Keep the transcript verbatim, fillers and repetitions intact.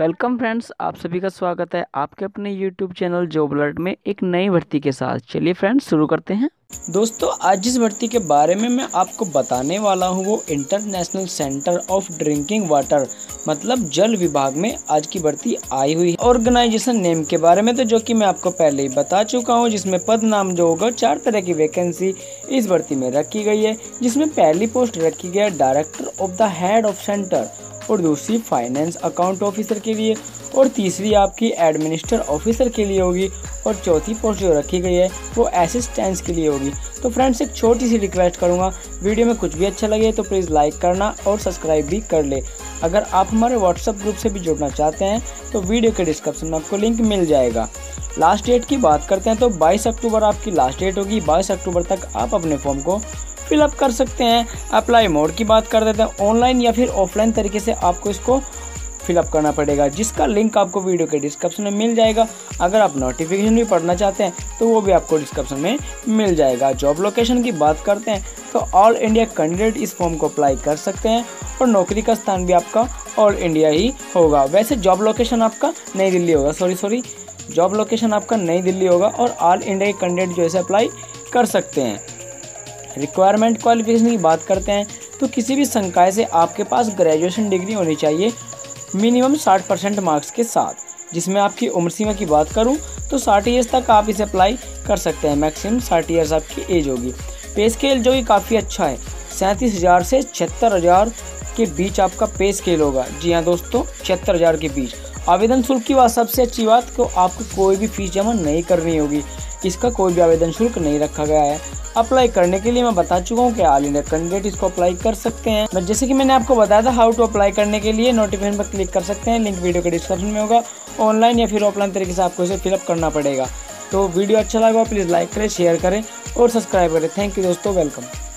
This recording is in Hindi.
वेलकम फ्रेंड्स, आप सभी का स्वागत है आपके अपने यूट्यूब चैनल जॉब अलर्ट में एक नई भर्ती के साथ। चलिए फ्रेंड्स शुरू करते हैं। दोस्तों, आज जिस भर्ती के बारे में मैं आपको बताने वाला हूं वो international centre of drinking water मतलब जल विभाग में आज की भर्ती आई हुई है। ऑर्गेनाइजेशन नेम के बारे में तो जो कि मैं आपको पहले ही बता चुका हूं, जिसमें पद नाम जो होगा चार तरह की वैकेंसी इस भर्ती में रखी गई है, जिसमें पहली पोस्ट रखी गई है director of the head of centre और दूसरी फाइनेंस अकाउंट ऑफिसर के लिए और तीसरी आपकी एडमिनिस्ट्रेटर ऑफिसर के लिए होगी और चौथी पोस्ट जो रखी गई है वो असिस्टेंस के लिए होगी। तो फ्रेंड्स, एक छोटी सी रिक्वेस्ट करूँगा, वीडियो में कुछ भी अच्छा लगे तो प्लीज़ लाइक करना और सब्सक्राइब भी कर ले। अगर आप हमारे व्हाट्सएप ग्रुप से भी जुड़ना चाहते हैं तो वीडियो के डिस्क्रिप्शन में आपको लिंक मिल जाएगा। लास्ट डेट की बात करते हैं तो बाईस अक्टूबर आपकी लास्ट डेट होगी। बाईस अक्टूबर तक आप अपने फॉर्म को फिलअप कर सकते हैं। अप्लाई मोड की बात कर देते हैं, ऑनलाइन या फिर ऑफलाइन तरीके से आपको इसको फिलअप करना पड़ेगा, जिसका लिंक आपको वीडियो के डिस्क्रिप्शन में मिल जाएगा। अगर आप नोटिफिकेशन भी पढ़ना चाहते हैं तो वो भी आपको डिस्क्रिप्शन में मिल जाएगा। जॉब लोकेशन की बात करते हैं तो ऑल इंडिया कैंडिडेट इस फॉर्म को अप्लाई कर सकते हैं और नौकरी का स्थान भी आपका ऑल इंडिया ही होगा। वैसे जॉब लोकेशन आपका नई दिल्ली होगा, सॉरी सॉरी जॉब लोकेशन आपका नई दिल्ली होगा और ऑल इंडिया के कैंडिडेट जो है अप्लाई कर सकते हैं। रिक्वायरमेंट क्वालिफिकेशन की बात करते हैं तो किसी भी संकाय से आपके पास ग्रेजुएशन डिग्री होनी चाहिए मिनिमम साठ परसेंट मार्क्स के साथ, जिसमें आपकी उम्र सीमा की बात करूं तो साठ ईयर्स तक आप इसे अप्लाई कर सकते हैं। मैक्सिमम साठ ईयर्स आपकी एज होगी। पे स्केल जो कि काफ़ी अच्छा है, सैंतीस हज़ार से छिहत्तर हज़ार के बीच आपका पे स्केल होगा। जी हाँ दोस्तों, छिहत्तर हज़ार के बीच। आवेदन शुल्क की बात, सबसे अच्छी बात को आपको कोई भी फीस जमा नहीं करनी होगी, इसका कोई भी आवेदन शुल्क नहीं रखा गया है। अप्लाई करने के लिए मैं बता चुका हूँ कि ऑल इंडिया कैंडिडेट इसको अप्लाई कर सकते हैं। जैसे कि मैंने आपको बताया था, हाउ टू अप्लाई करने के लिए नोटिफिकेशन पर क्लिक कर सकते हैं, लिंक वीडियो के डिस्क्रिप्शन में होगा। ऑनलाइन या फिर ऑफलाइन तरीके से आपको इसे फिलअप करना पड़ेगा। तो वीडियो अच्छा लगा प्लीज़ लाइक करें, शेयर करें और सब्सक्राइब करें। थैंक यू दोस्तों, वेलकम।